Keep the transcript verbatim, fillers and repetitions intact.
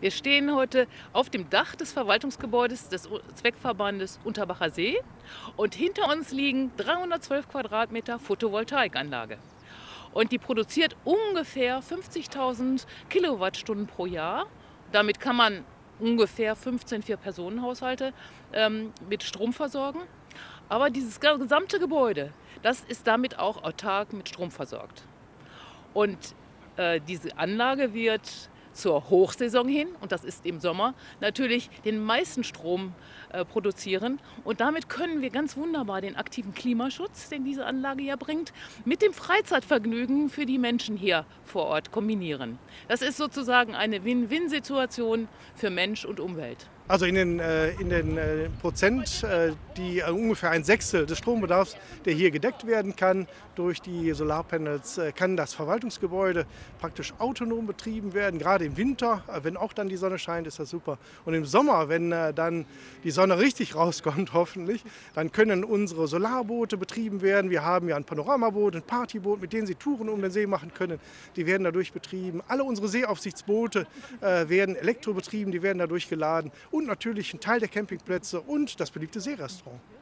Wir stehen heute auf dem Dach des Verwaltungsgebäudes des Zweckverbandes Unterbacher See und hinter uns liegen dreihundertzwölf Quadratmeter Photovoltaikanlage. Und die produziert ungefähr fünfzigtausend Kilowattstunden pro Jahr. Damit kann man ungefähr fünfzehn Vier-Personen-Haushalte ähm, mit Strom versorgen. Aber dieses gesamte Gebäude, das ist damit auch autark mit Strom versorgt. Und äh, diese Anlage wird zur Hochsaison hin, und das ist im Sommer, natürlich den meisten Strom äh, produzieren. Und damit können wir ganz wunderbar den aktiven Klimaschutz, den diese Anlage ja bringt, mit dem Freizeitvergnügen für die Menschen hier vor Ort kombinieren. Das ist sozusagen eine Win-Win-Situation für Mensch und Umwelt. Also in den, äh, in den äh, Prozent, äh, die äh, ungefähr ein Sechstel des Strombedarfs, der hier gedeckt werden kann durch die Solarpanels, äh, kann das Verwaltungsgebäude praktisch autonom betrieben werden. Gerade im Winter, äh, wenn auch dann die Sonne scheint, ist das super. Und im Sommer, wenn äh, dann die Sonne richtig rauskommt, hoffentlich, dann können unsere Solarboote betrieben werden. Wir haben ja ein Panoramaboot, ein Partyboot, mit denen Sie Touren um den See machen können. Die werden dadurch betrieben. Alle unsere Seeaufsichtsboote äh, werden elektrobetrieben, die werden dadurch geladen. Und natürlich ein Teil der Campingplätze und das beliebte Seerestaurant.